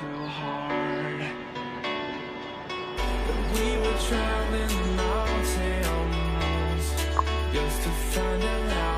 so hard that we were traveling mountains just to find out.